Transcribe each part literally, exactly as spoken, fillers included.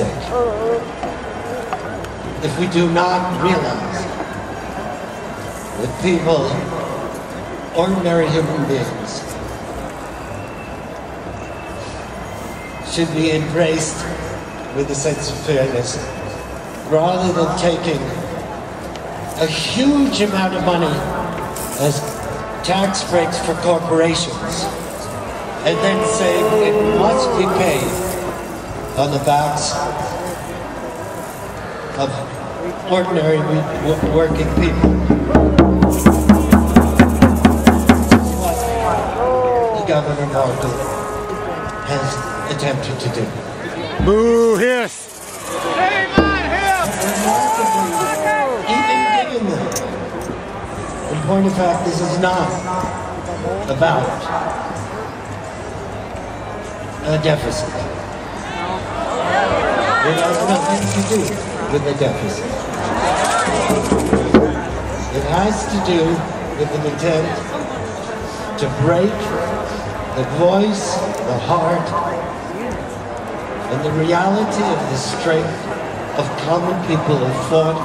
realistic if we do not realize that people, ordinary human beings, should be embraced with a sense of fairness, rather than taking a huge amount of money as tax breaks for corporations and then saying it must be paid on the backs of ordinary working people. That's what the Governor Walker has attempted to do. Boo hiss! Shame on him! Even given the point of fact, this is not about a deficit. It has nothing to do with the deficit. It has to do with an attempt to break the voice, the heart, and the reality of the strength of common people who fought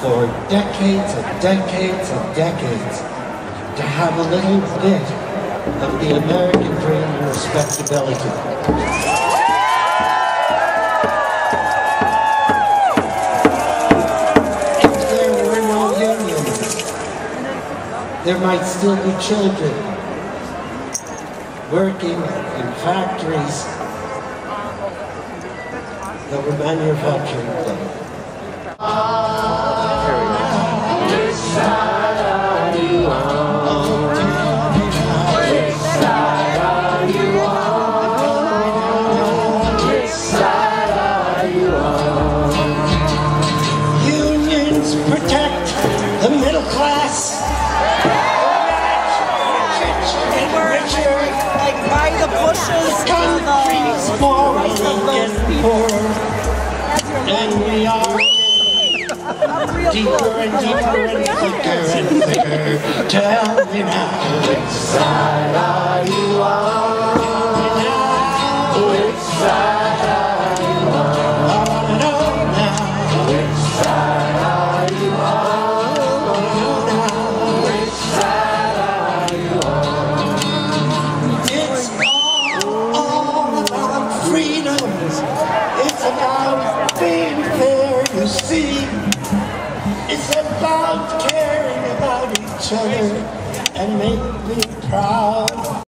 for decades and decades and decades to have a little bit of the American dream and respectability. If there were no unions, there might still be children working in factories that were manufacturing things. Which side are you on? Which side are you on? Which side are you on? Unions protect the middle class. They were like by the bushes. Countries forward and forward. And we are deeper and deeper and thicker and thicker. Tell me now, which side are you on? Which side are you on? I want to know now. Which side are you on? I want to know now. Which side are you on? It's all, all about freedom. It's about being fair, you see. It's about caring about each other and making me proud.